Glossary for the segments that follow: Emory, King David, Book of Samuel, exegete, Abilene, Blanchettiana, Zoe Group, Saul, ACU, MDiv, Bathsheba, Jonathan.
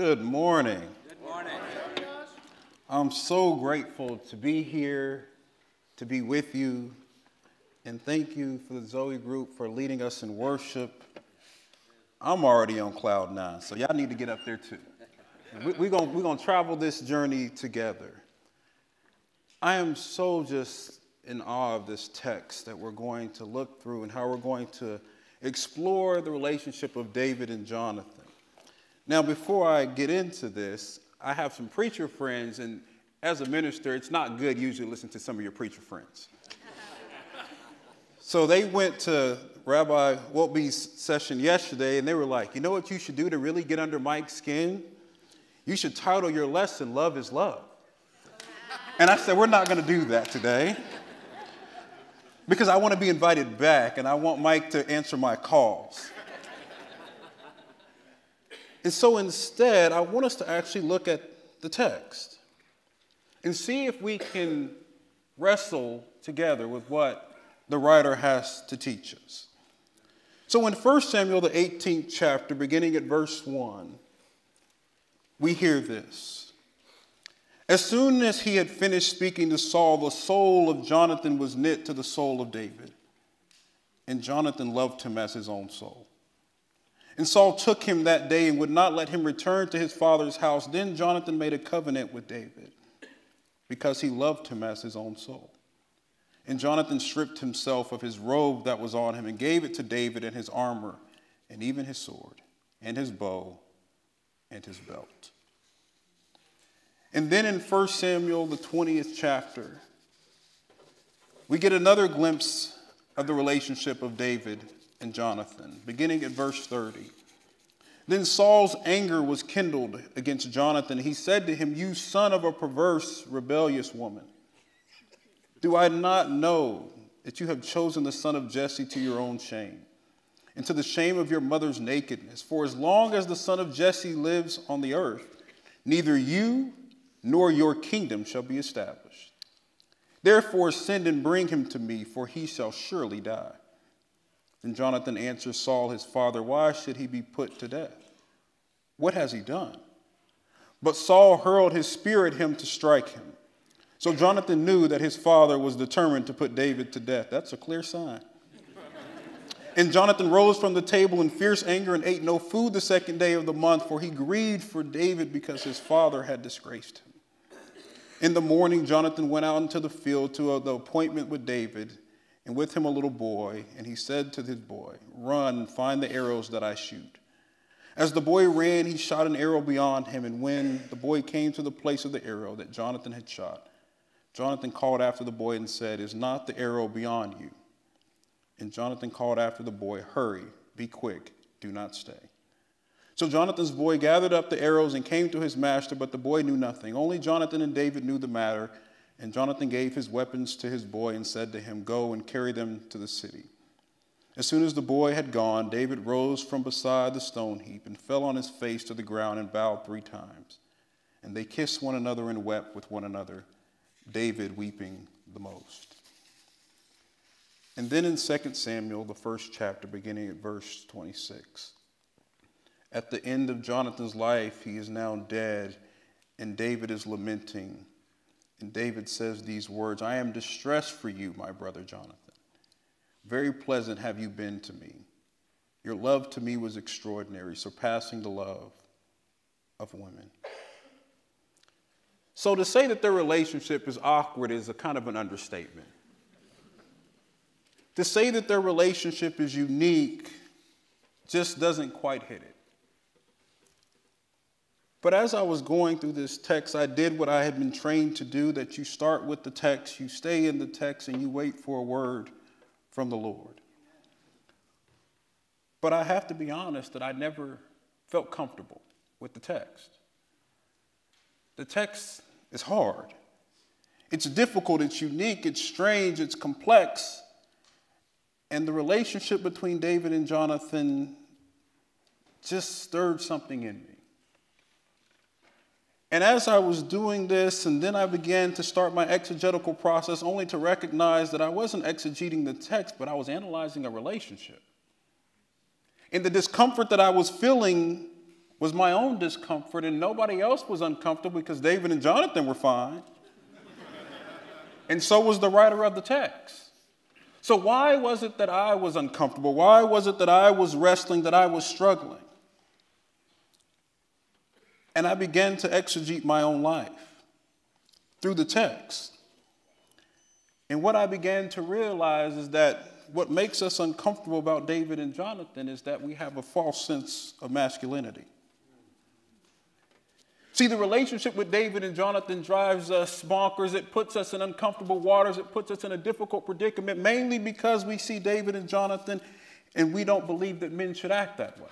Good morning. Good morning. I'm so grateful to be here, to be with you, and thank you for the Zoe Group for leading us in worship. I'm already on cloud nine, so y'all need to get up there too. We're gonna travel this journey together. I am so just in awe of this text that we're going to look through and how we're going to explore the relationship of David and Jonathan. Now, before I get into this, I have some preacher friends, and as a minister, it's not good usually to listen to some of your preacher friends. So they went to Rabbi Woltby's session yesterday, and they were like, you know what you should do to really get under Mike's skin? You should title your lesson, Love is Love. And I said, we're not going to do that today, because I want to be invited back, and I want Mike to answer my calls. And so instead, I want us to actually look at the text and see if we can wrestle together with what the writer has to teach us. So in 1 Samuel, the 18th chapter, beginning at verse 1, we hear this. As soon as he had finished speaking to Saul, the soul of Jonathan was knit to the soul of David, and Jonathan loved him as his own soul. And Saul took him that day and would not let him return to his father's house. Then Jonathan made a covenant with David because he loved him as his own soul. And Jonathan stripped himself of his robe that was on him and gave it to David and his armor and even his sword and his bow and his belt. And then in 1 Samuel, the 20th chapter, we get another glimpse of the relationship of David and Jonathan, beginning at verse 30. Then Saul's anger was kindled against Jonathan. He said to him, you son of a perverse, rebellious woman, do I not know that you have chosen the son of Jesse to your own shame and to the shame of your mother's nakedness? For as long as the son of Jesse lives on the earth, neither you nor your kingdom shall be established. Therefore send and bring him to me, for he shall surely die. Then Jonathan answered Saul, his father, why should he be put to death? What has he done? But Saul hurled his spear at him to strike him. So Jonathan knew that his father was determined to put David to death. That's a clear sign. And Jonathan rose from the table in fierce anger and ate no food the second day of the month, for he grieved for David because his father had disgraced him. In the morning, Jonathan went out into the field to the appointment with David, and with him a little boy, and he said to his boy, run, find the arrows that I shoot. As the boy ran, he shot an arrow beyond him, and when the boy came to the place of the arrow that Jonathan had shot, Jonathan called after the boy and said, is not the arrow beyond you? And Jonathan called after the boy, hurry, be quick, do not stay. So Jonathan's boy gathered up the arrows and came to his master, but the boy knew nothing. Only Jonathan and David knew the matter. And Jonathan gave his weapons to his boy and said to him, go and carry them to the city. As soon as the boy had gone, David rose from beside the stone heap and fell on his face to the ground and bowed 3 times. And they kissed one another and wept with one another, David weeping the most. And then in 2 Samuel, the 1st chapter, beginning at verse 26. At the end of Jonathan's life, he is now dead, and David is lamenting. And David says these words, I am distressed for you, my brother Jonathan. Very pleasant have you been to me. Your love to me was extraordinary, surpassing the love of women. So to say that their relationship is awkward is a kind of an understatement. To say that their relationship is unique just doesn't quite hit it. But as I was going through this text, I did what I had been trained to do, that you start with the text, you stay in the text, and you wait for a word from the Lord. But I have to be honest that I never felt comfortable with the text. The text is hard. It's difficult, it's unique, it's strange, it's complex. And the relationship between David and Jonathan just stirred something in me. And as I was doing this, and then I began to start my exegetical process, only to recognize that I wasn't exegeting the text, but I was analyzing a relationship. And the discomfort that I was feeling was my own discomfort, and nobody else was uncomfortable because David and Jonathan were fine. And so was the writer of the text. So why was it that I was uncomfortable? Why was it that I was wrestling, that I was struggling? And I began to exegete my own life through the text. And what I began to realize is that what makes us uncomfortable about David and Jonathan is that we have a false sense of masculinity. See, the relationship with David and Jonathan drives us bonkers. It puts us in uncomfortable waters. It puts us in a difficult predicament, mainly because we see David and Jonathan and we don't believe that men should act that way.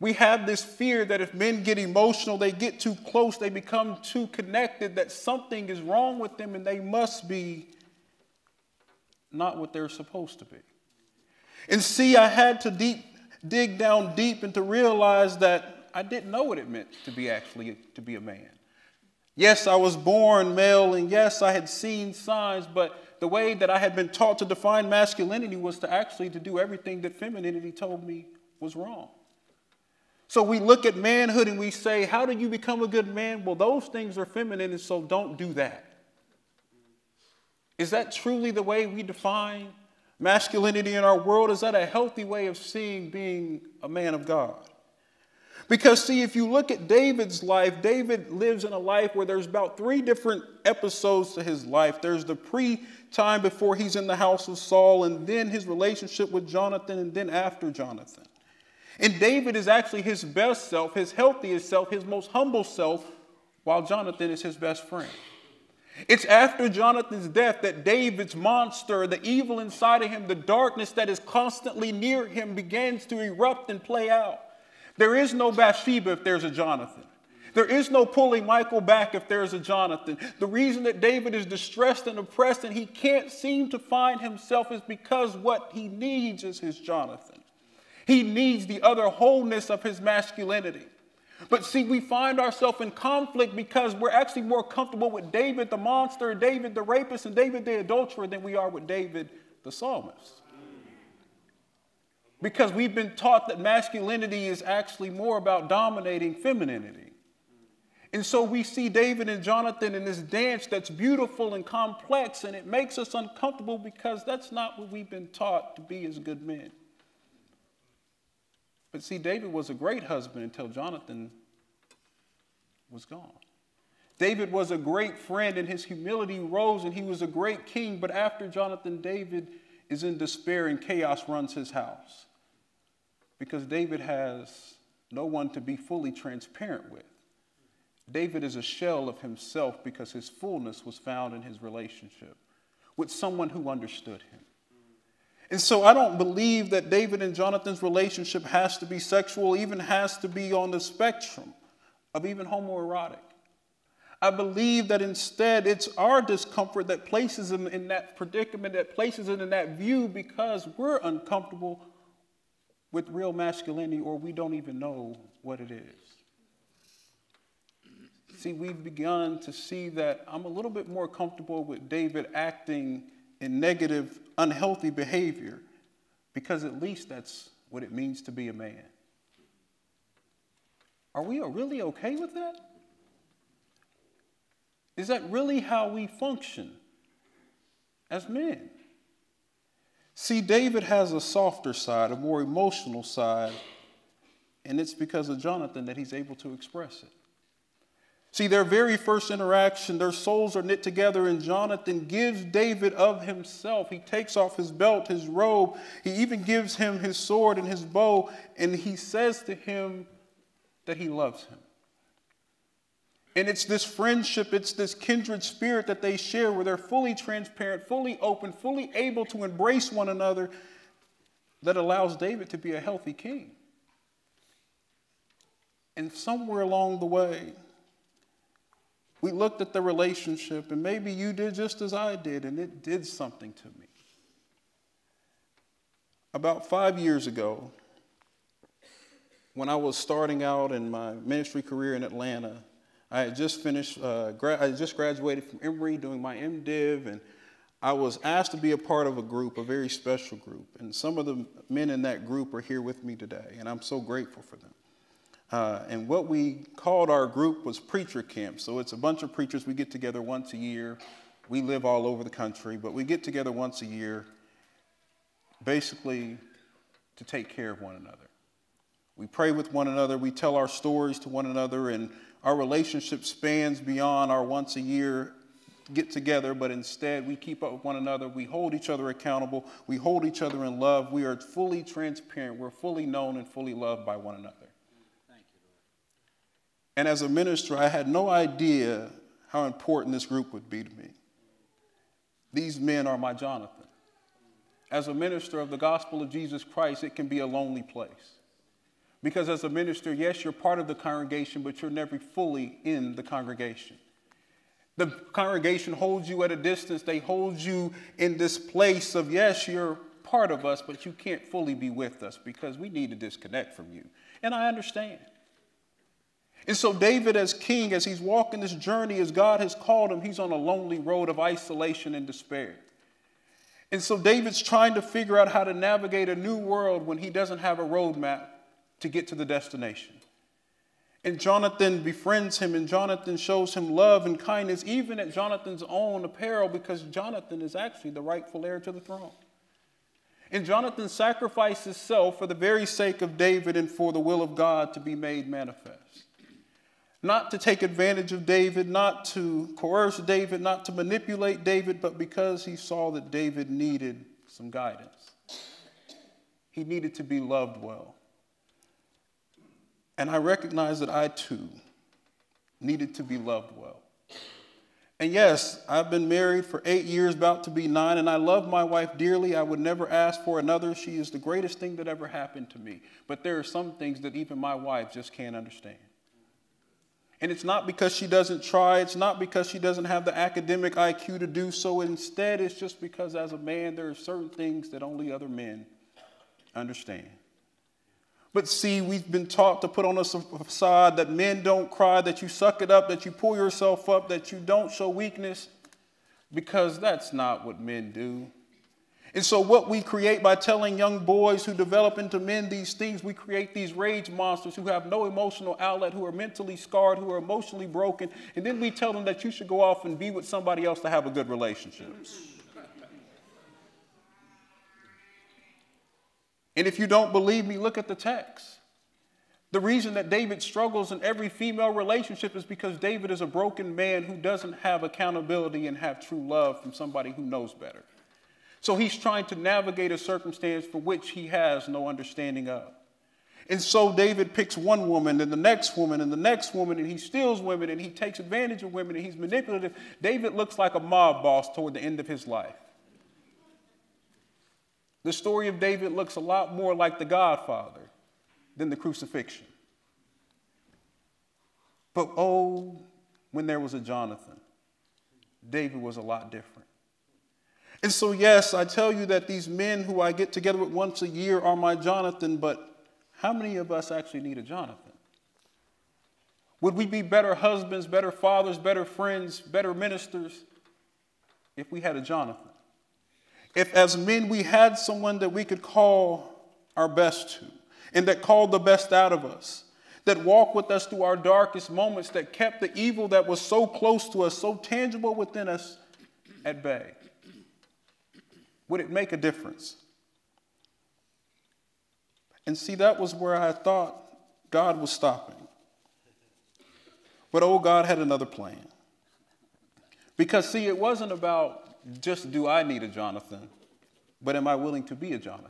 We have this fear that if men get emotional, they get too close, they become too connected, that something is wrong with them and they must be not what they're supposed to be. And see, I had to dig down deep and to realize that I didn't know what it meant to be actually a man. Yes, I was born male, and yes, I had seen signs, but the way that I had been taught to define masculinity was to actually do everything that femininity told me was wrong. So we look at manhood and we say, how do you become a good man? Well, those things are feminine, and so don't do that. Is that truly the way we define masculinity in our world? Is that a healthy way of seeing being a man of God? Because, see, if you look at David's life, David lives in a life where there's about 3 different episodes to his life. There's the pre-time before he's in the house of Saul, and then his relationship with Jonathan, and then after Jonathan. And David is actually his best self, his healthiest self, his most humble self, while Jonathan is his best friend. It's after Jonathan's death that David's monster, the evil inside of him, the darkness that is constantly near him, begins to erupt and play out. There is no Bathsheba if there's a Jonathan. There is no pulling Michael back if there's a Jonathan. The reason that David is distressed and oppressed and he can't seem to find himself is because what he needs is his Jonathan. He needs the other wholeness of his masculinity. But see, we find ourselves in conflict because we're actually more comfortable with David the monster, David the rapist, and David the adulterer than we are with David the psalmist. Because we've been taught that masculinity is actually more about dominating femininity. And so we see David and Jonathan in this dance that's beautiful and complex, and it makes us uncomfortable because that's not what we've been taught to be as good men. But see, David was a great husband until Jonathan was gone. David was a great friend, and his humility rose, and he was a great king. But after Jonathan, David is in despair, and chaos runs his house. Because David has no one to be fully transparent with. David is a shell of himself because his fullness was found in his relationship with someone who understood him. And so I don't believe that David and Jonathan's relationship has to be sexual, even has to be on the spectrum of even homoerotic. I believe that instead it's our discomfort that places him in that predicament, that places him in that view, because we're uncomfortable with real masculinity, or we don't even know what it is. See, we've begun to see that I'm a little bit more comfortable with David acting in negative, unhealthy behavior, because at least that's what it means to be a man. Are we really okay with that? Is that really how we function as men? See, David has a softer side, a more emotional side, and it's because of Jonathan that he's able to express it. See, their very first interaction, their souls are knit together, and Jonathan gives David of himself. He takes off his belt, his robe. He even gives him his sword and his bow, and he says to him that he loves him. And it's this friendship, it's this kindred spirit that they share, where they're fully transparent, fully open, fully able to embrace one another, that allows David to be a healthy king. And somewhere along the way, we looked at the relationship, and maybe you did just as I did, and it did something to me. About 5 years ago, when I was starting out in my ministry career in Atlanta, I had just finished, I just graduated from Emory doing my MDiv, and I was asked to be a part of a group, a very special group. And some of the men in that group are here with me today, and I'm so grateful for them. And what we called our group was preacher camp. So it's a bunch of preachers. We get together once a year. We live all over the country, but we get together once a year basically to take care of one another. We pray with one another. We tell our stories to one another, and our relationship spans beyond our once a year get together, but instead we keep up with one another. We hold each other accountable. We hold each other in love. We are fully transparent. We're fully known and fully loved by one another. And as a minister, I had no idea how important this group would be to me. These men are my Jonathan. As a minister of the gospel of Jesus Christ, it can be a lonely place. Because as a minister, yes, you're part of the congregation, but you're never fully in the congregation. The congregation holds you at a distance. They hold you in this place of, yes, you're part of us, but you can't fully be with us because we need to disconnect from you. And I understand. And so David as king, as he's walking this journey, as God has called him, he's on a lonely road of isolation and despair. And so David's trying to figure out how to navigate a new world when he doesn't have a roadmap to get to the destination. And Jonathan befriends him, and Jonathan shows him love and kindness, even at Jonathan's own apparel, because Jonathan is actually the rightful heir to the throne. And Jonathan sacrificed himself for the very sake of David and for the will of God to be made manifest. Not to take advantage of David, not to coerce David, not to manipulate David, but because he saw that David needed some guidance. He needed to be loved well. And I recognize that I, too, needed to be loved well. And yes, I've been married for 8 years, about to be 9, and I love my wife dearly. I would never ask for another. She is the greatest thing that ever happened to me. But there are some things that even my wife just can't understand. And it's not because she doesn't try. It's not because she doesn't have the academic IQ to do so. Instead, it's just because as a man, there are certain things that only other men understand. But see, we've been taught to put on a facade that men don't cry, that you suck it up, that you pull yourself up, that you don't show weakness, because that's not what men do. And so what we create by telling young boys who develop into men these things, we create these rage monsters who have no emotional outlet, who are mentally scarred, who are emotionally broken, and then we tell them that you should go off and be with somebody else to have a good relationship. And if you don't believe me, look at the text. The reason that David struggles in every female relationship is because David is a broken man who doesn't have accountability and have true love from somebody who knows better. So he's trying to navigate a circumstance for which he has no understanding of. And so David picks one woman and the next woman and the next woman, and he steals women and he takes advantage of women and he's manipulative. David looks like a mob boss toward the end of his life. The story of David looks a lot more like The Godfather than the crucifixion. But oh, when there was a Jonathan, David was a lot different. And so, yes, I tell you that these men who I get together with once a year are my Jonathan, but how many of us actually need a Jonathan? Would we be better husbands, better fathers, better friends, better ministers if we had a Jonathan? If as men we had someone that we could call our best to, and that called the best out of us, that walked with us through our darkest moments, that kept the evil that was so close to us, so tangible within us, at bay. Would it make a difference? And see, that was where I thought God was stopping. But oh, God had another plan. Because see, it wasn't about just do I need a Jonathan, but am I willing to be a Jonathan?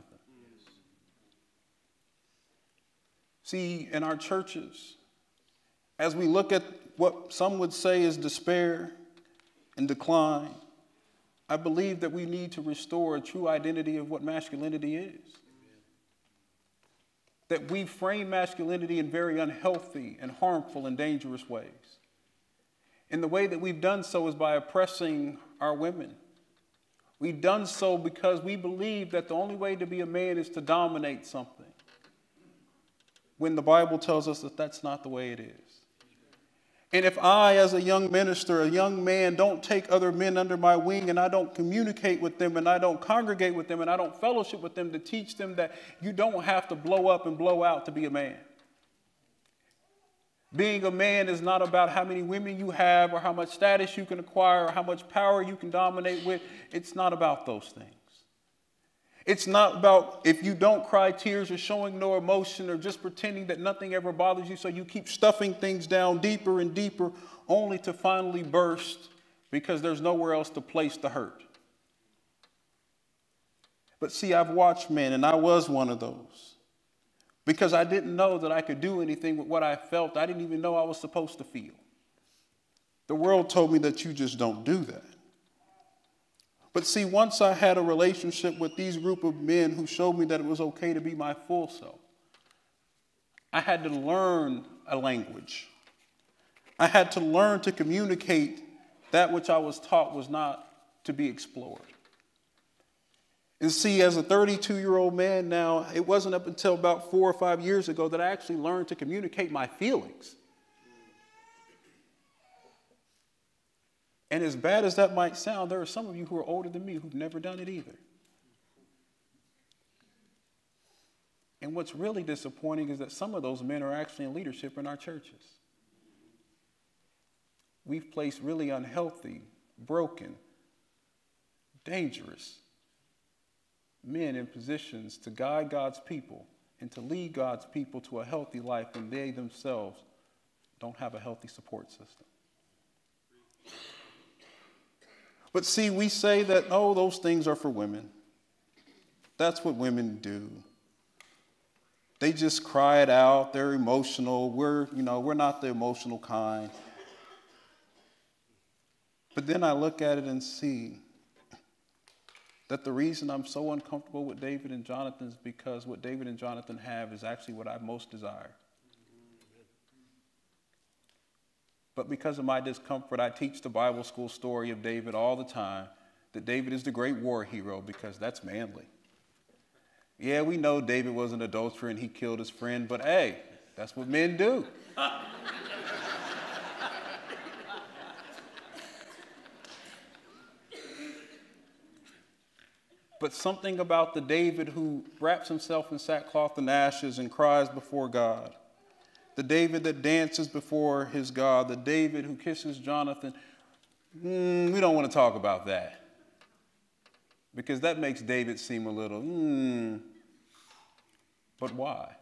See, in our churches, as we look at what some would say is despair and decline, I believe that we need to restore a true identity of what masculinity is. Amen. That we frame masculinity in very unhealthy and harmful and dangerous ways. And the way that we've done so is by oppressing our women. We've done so because we believe that the only way to be a man is to dominate something, when the Bible tells us that that's not the way it is. And if I, as a young minister, a young man, don't take other men under my wing and I don't communicate with them and I don't congregate with them and I don't fellowship with them to teach them that you don't have to blow up and blow out to be a man. Being a man is not about how many women you have or how much status you can acquire or how much power you can dominate with. It's not about those things. It's not about if you don't cry tears or showing no emotion or just pretending that nothing ever bothers you, so you keep stuffing things down deeper and deeper only to finally burst because there's nowhere else to place the hurt. But see, I've watched men, and I was one of those, because I didn't know that I could do anything with what I felt. I didn't even know I was supposed to feel. The world told me that you just don't do that. But see, once I had a relationship with these group of men who showed me that it was okay to be my full self, I had to learn a language. I had to learn to communicate that which I was taught was not to be explored. And see, as a 32-year-old man now, it wasn't up until about 4 or 5 years ago that I actually learned to communicate my feelings. And as bad as that might sound, there are some of you who are older than me who've never done it either. And what's really disappointing is that some of those men are actually in leadership in our churches. We've placed really unhealthy, broken, dangerous men in positions to guide God's people and to lead God's people to a healthy life when they themselves don't have a healthy support system. But see, we say that, oh, those things are for women. That's what women do. They just cry it out. They're emotional. We're not the emotional kind. But then I look at it and see that the reason I'm so uncomfortable with David and Jonathan is because what David and Jonathan have is actually what I most desire. But because of my discomfort, I teach the Bible school story of David all the time, that David is the great war hero because that's manly. Yeah, we know David was an adulterer and he killed his friend, but hey, that's what men do. But something about the David who wraps himself in sackcloth and ashes and cries before God, the David that dances before his God, the David who kisses Jonathan, we don't want to talk about that because that makes David seem a little, But why?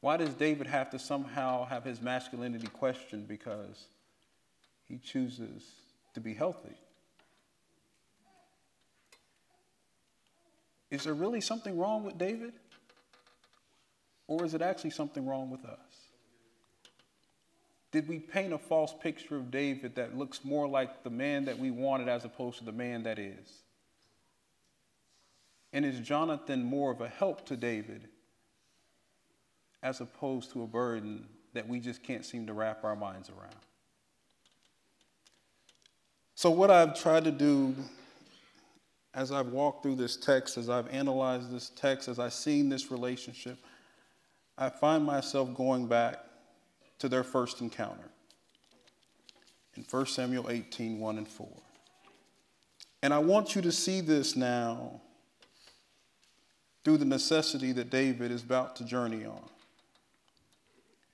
Why does David have to somehow have his masculinity questioned because he chooses to be healthy? Is there really something wrong with David? Or is it actually something wrong with us? Did we paint a false picture of David that looks more like the man that we wanted as opposed to the man that is? And is Jonathan more of a help to David as opposed to a burden that we just can't seem to wrap our minds around? So what I've tried to do as I've walked through this text, as I've analyzed this text, as I've seen this relationship, I find myself going back to their first encounter in 1 Samuel 18, 1 and 4. And I want you to see this now through the necessity that David is about to journey on.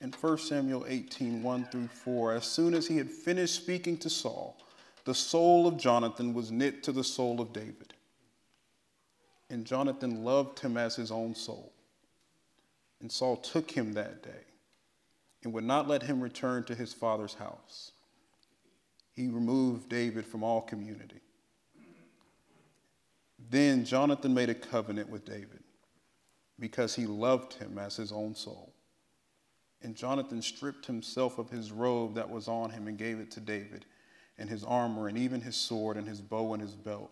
In 1 Samuel 18, 1 through 4, as soon as he had finished speaking to Saul, the soul of Jonathan was knit to the soul of David, and Jonathan loved him as his own soul. And Saul took him that day and would not let him return to his father's house. He removed David from all community. Then Jonathan made a covenant with David because he loved him as his own soul. And Jonathan stripped himself of his robe that was on him and gave it to David, and his armor and even his sword and his bow and his belt.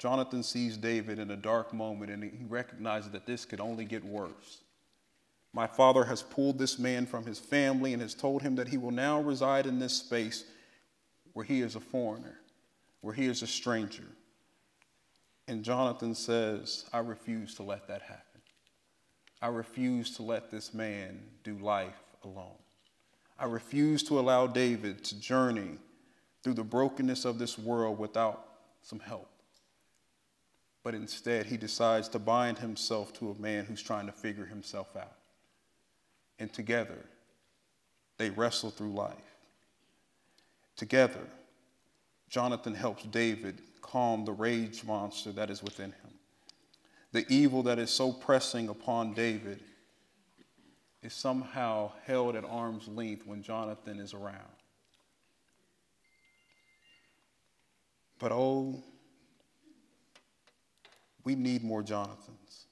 Jonathan sees David in a dark moment and he recognizes that this could only get worse. My father has pulled this man from his family and has told him that he will now reside in this space where he is a foreigner, where he is a stranger. And Jonathan says, I refuse to let that happen. I refuse to let this man do life alone. I refuse to allow David to journey through the brokenness of this world without some help. But instead, he decides to bind himself to a man who's trying to figure himself out. and together they wrestle through life. Together, Jonathan helps David calm the rage monster that is within him. The evil that is so pressing upon David is somehow held at arm's length when Jonathan is around. But oh, we need more Jonathans.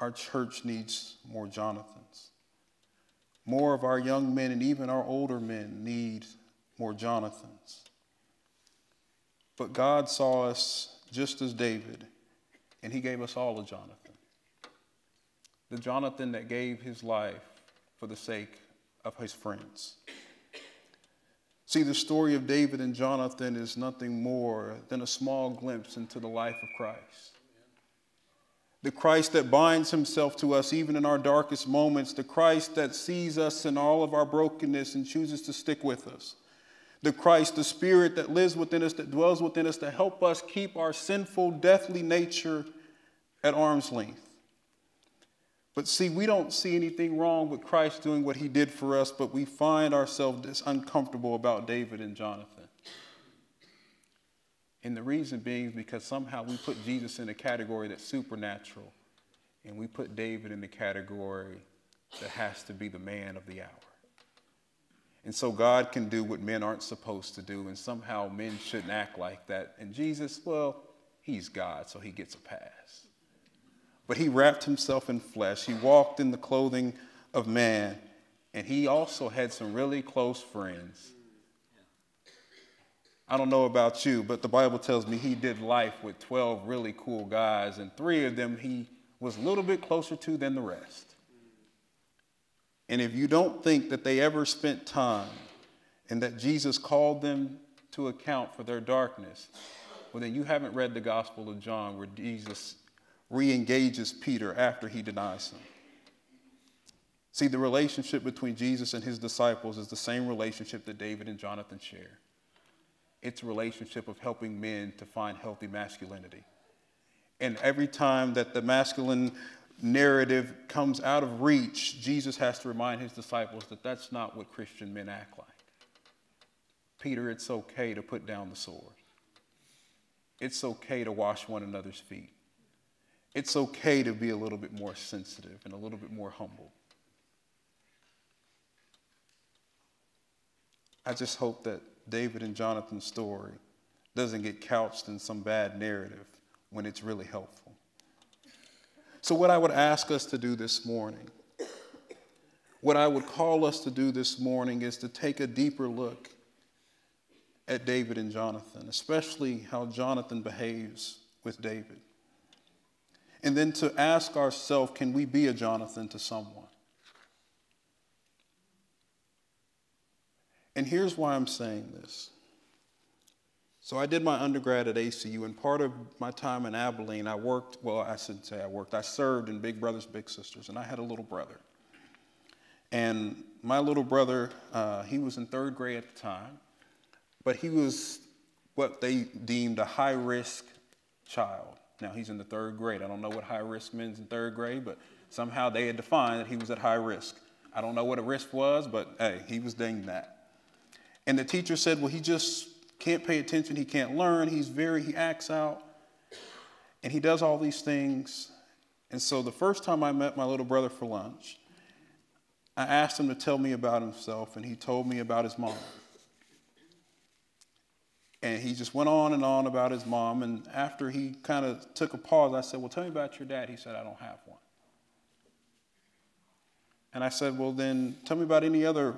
Our church needs more Jonathans. More of our young men and even our older men need more Jonathans. But God saw us just as David, and he gave us all a Jonathan. The Jonathan that gave his life for the sake of his friends. See, the story of David and Jonathan is nothing more than a small glimpse into the life of Christ. The Christ that binds himself to us even in our darkest moments. The Christ that sees us in all of our brokenness and chooses to stick with us. The Christ, the Spirit that lives within us, that dwells within us, to help us keep our sinful, deathly nature at arm's length. But see, we don't see anything wrong with Christ doing what he did for us, but we find ourselves uncomfortable about David and Jonathan. And the reason being is because somehow we put Jesus in a category that's supernatural, and we put David in the category that has to be the man of the hour. And so God can do what men aren't supposed to do, and somehow men shouldn't act like that. And Jesus, well, he's God, so he gets a pass. But he wrapped himself in flesh. He walked in the clothing of man, and he also had some really close friends. I don't know about you, but the Bible tells me he did life with 12 really cool guys, and 3 of them he was a little bit closer to than the rest. And if you don't think that they ever spent time and that Jesus called them to account for their darkness, well, then you haven't read the Gospel of John, where Jesus re-engages Peter after he denies him. See, the relationship between Jesus and his disciples is the same relationship that David and Jonathan share. It's a relationship of helping men to find healthy masculinity. And every time that the masculine narrative comes out of reach, Jesus has to remind his disciples that that's not what Christian men act like. Peter, it's okay to put down the sword. It's okay to wash one another's feet. It's okay to be a little bit more sensitive and a little bit more humble. I just hope that David and Jonathan's story doesn't get couched in some bad narrative when it's really helpful. So what I would ask us to do this morning, what I would call us to do this morning, is to take a deeper look at David and Jonathan, especially how Jonathan behaves with David. And then to ask ourselves, can we be a Jonathan to someone? And here's why I'm saying this. So I did my undergrad at ACU, and part of my time in Abilene, I served in Big Brothers, Big Sisters, and I had a little brother. And my little brother, he was in 3rd grade at the time, but he was what they deemed a high-risk child. Now, he's in the 3rd grade. I don't know what high risk means in 3rd grade, but somehow they had defined that he was at high risk. I don't know what a risk was, but hey, he was dinged that. And the teacher said, well, he just can't pay attention. He can't learn. He acts out, and he does all these things. And so the first time I met my little brother for lunch, I asked him to tell me about himself, and he told me about his mom. And he just went on and on about his mom. And after he kind of took a pause, I said, well, tell me about your dad. He said, I don't have one. And I said, well, then tell me about any other,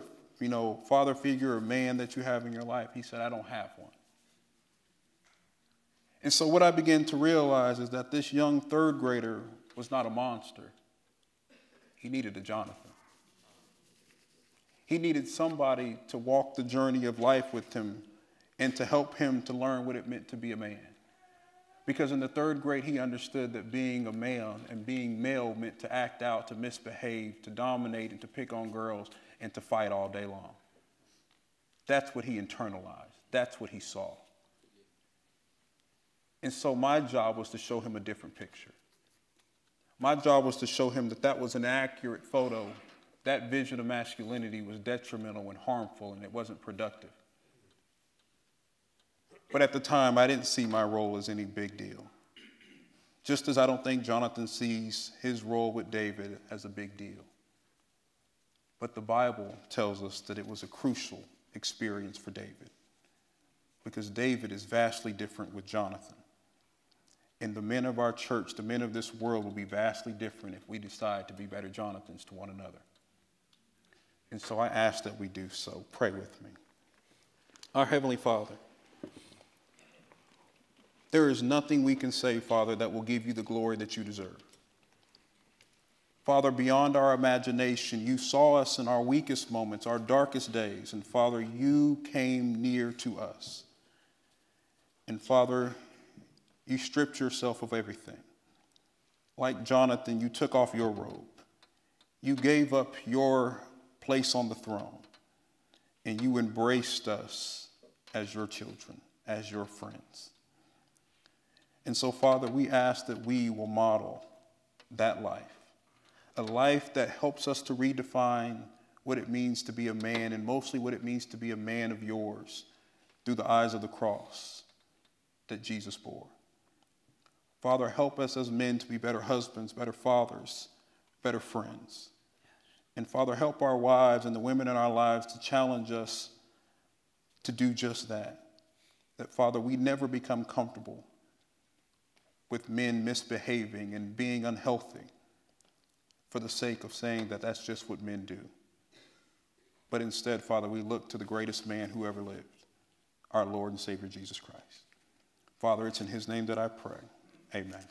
father figure or man that you have in your life. He said, I don't have one. And so what I began to realize is that this young 3rd grader was not a monster. He needed a Jonathan. He needed somebody to walk the journey of life with him and to help him to learn what it meant to be a man. Because in the 3rd grade, he understood that being a man and being male meant to act out, to misbehave, to dominate, and to pick on girls, and to fight all day long. That's what he internalized. That's what he saw. And so my job was to show him a different picture. My job was to show him that that was an accurate photo. That vision of masculinity was detrimental and harmful, and it wasn't productive. But at the time, I didn't see my role as any big deal. Just as I don't think Jonathan sees his role with David as a big deal. But the Bible tells us that it was a crucial experience for David, because David is vastly different with Jonathan. And the men of our church, the men of this world, will be vastly different if we decide to be better Jonathans to one another. And so I ask that we do so. Pray with me. Our Heavenly Father, there is nothing we can say, Father, that will give you the glory that you deserve. Father, beyond our imagination, you saw us in our weakest moments, our darkest days, and Father, you came near to us. And Father, you stripped yourself of everything. Like Jonathan, you took off your robe. You gave up your place on the throne, and you embraced us as your children, as your friends. And so, Father, we ask that we will model that life, a life that helps us to redefine what it means to be a man, and mostly what it means to be a man of yours through the eyes of the cross that Jesus bore. Father, help us as men to be better husbands, better fathers, better friends. And Father, help our wives and the women in our lives to challenge us to do just that. That, Father, we never become comfortable with men misbehaving and being unhealthy for the sake of saying that that's just what men do. But instead, Father, we look to the greatest man who ever lived, our Lord and Savior, Jesus Christ. Father, it's in his name that I pray. Amen.